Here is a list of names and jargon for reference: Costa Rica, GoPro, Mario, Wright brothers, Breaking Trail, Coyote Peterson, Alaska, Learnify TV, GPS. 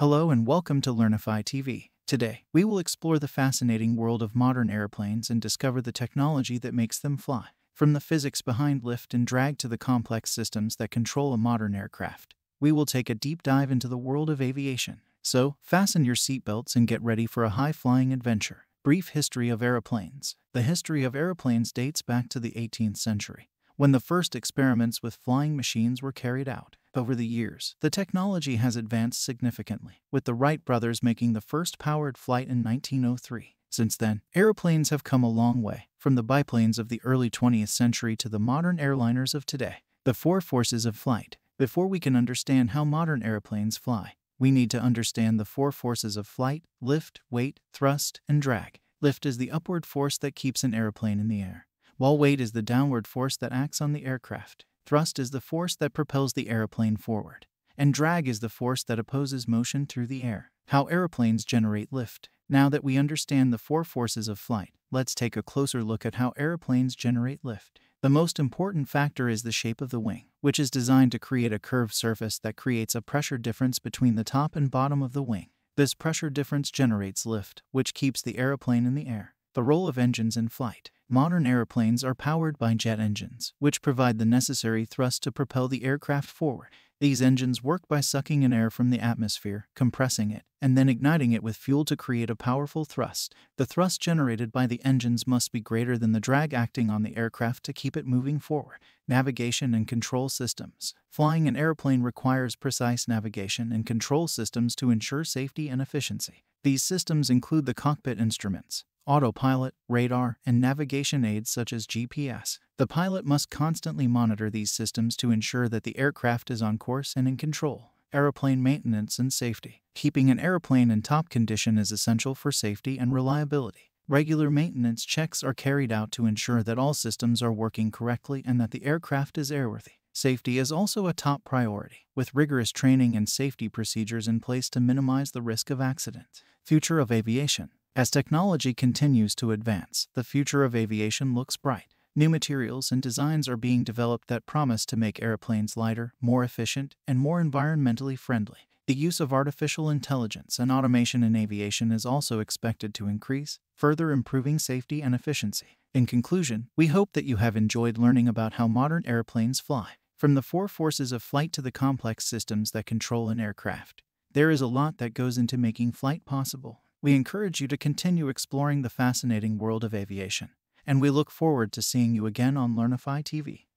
Hello and welcome to Learnify TV. Today, we will explore the fascinating world of modern airplanes and discover the technology that makes them fly. From the physics behind lift and drag to the complex systems that control a modern aircraft, we will take a deep dive into the world of aviation. So, fasten your seatbelts and get ready for a high-flying adventure. Brief history of airplanes. The history of airplanes dates back to the 18th century, when the first experiments with flying machines were carried out. Over the years, the technology has advanced significantly, with the Wright brothers making the first powered flight in 1903. Since then, airplanes have come a long way, from the biplanes of the early 20th century to the modern airliners of today. The four forces of flight. Before we can understand how modern airplanes fly, we need to understand the four forces of flight: lift, weight, thrust, and drag. Lift is the upward force that keeps an airplane in the air, while weight is the downward force that acts on the aircraft. Thrust is the force that propels the airplane forward, and drag is the force that opposes motion through the air. How airplanes generate lift. Now that we understand the four forces of flight, let's take a closer look at how airplanes generate lift. The most important factor is the shape of the wing, which is designed to create a curved surface that creates a pressure difference between the top and bottom of the wing. This pressure difference generates lift, which keeps the airplane in the air. The role of engines in flight. Modern airplanes are powered by jet engines, which provide the necessary thrust to propel the aircraft forward. These engines work by sucking in air from the atmosphere, compressing it, and then igniting it with fuel to create a powerful thrust. The thrust generated by the engines must be greater than the drag acting on the aircraft to keep it moving forward. Navigation and control systems. Flying an airplane requires precise navigation and control systems to ensure safety and efficiency. These systems include the cockpit instruments, autopilot, radar, and navigation aids such as GPS. The pilot must constantly monitor these systems to ensure that the aircraft is on course and in control. Airplane maintenance and safety. Keeping an airplane in top condition is essential for safety and reliability. Regular maintenance checks are carried out to ensure that all systems are working correctly and that the aircraft is airworthy. Safety is also a top priority, with rigorous training and safety procedures in place to minimize the risk of accidents. Future of aviation. As technology continues to advance, the future of aviation looks bright. New materials and designs are being developed that promise to make airplanes lighter, more efficient, and more environmentally friendly. The use of artificial intelligence and automation in aviation is also expected to increase, further improving safety and efficiency. In conclusion, we hope that you have enjoyed learning about how modern airplanes fly. From the four forces of flight to the complex systems that control an aircraft, there is a lot that goes into making flight possible. We encourage you to continue exploring the fascinating world of aviation, and we look forward to seeing you again on Learnify TV.